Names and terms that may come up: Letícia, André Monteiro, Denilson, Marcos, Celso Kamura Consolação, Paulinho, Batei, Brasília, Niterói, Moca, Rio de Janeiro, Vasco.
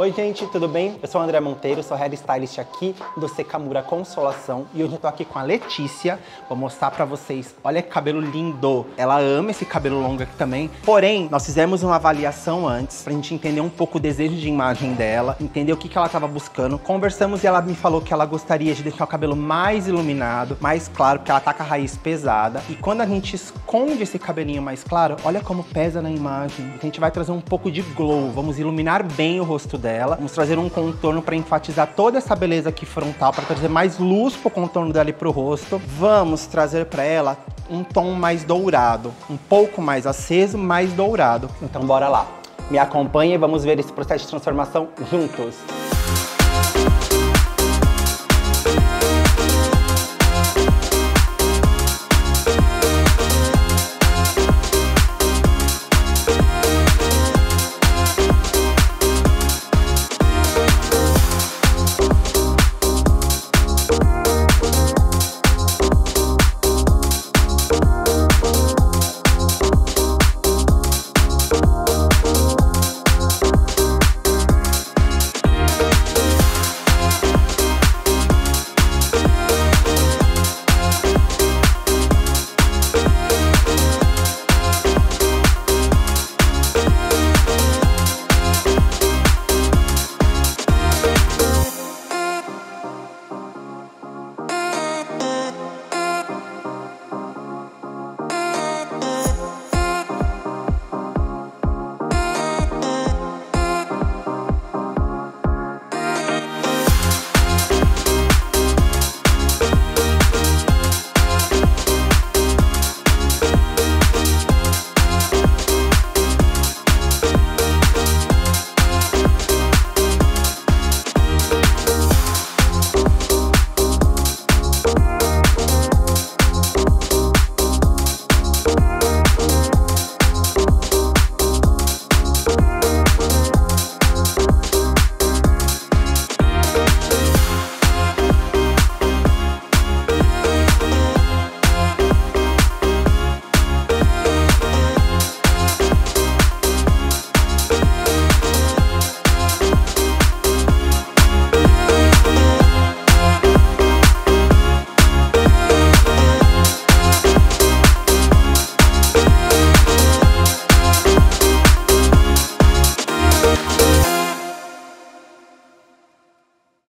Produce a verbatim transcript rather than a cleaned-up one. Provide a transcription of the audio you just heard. Oi gente, tudo bem? Eu sou o André Monteiro, sou hairstylist aqui do Celso Kamura Consolação e hoje eu tô aqui com a Letícia. Vou mostrar pra vocês, olha que cabelo lindo! Ela ama esse cabelo longo aqui também, porém, nós fizemos uma avaliação antes pra gente entender um pouco o desejo de imagem dela, entender o que, que ela tava buscando. Conversamos e ela me falou que ela gostaria de deixar o cabelo mais iluminado, mais claro, porque ela tá com a raiz pesada. E quando a gente esconde esse cabelinho mais claro, olha como pesa na imagem. A gente vai trazer um pouco de glow, vamos iluminar bem o rosto dela. Dela. Vamos trazer um contorno para enfatizar toda essa beleza aqui frontal, para trazer mais luz pro contorno dela e pro rosto. Vamos trazer para ela um tom mais dourado, um pouco mais aceso, mais dourado. Então bora lá. Me acompanha e vamos ver esse processo de transformação juntos.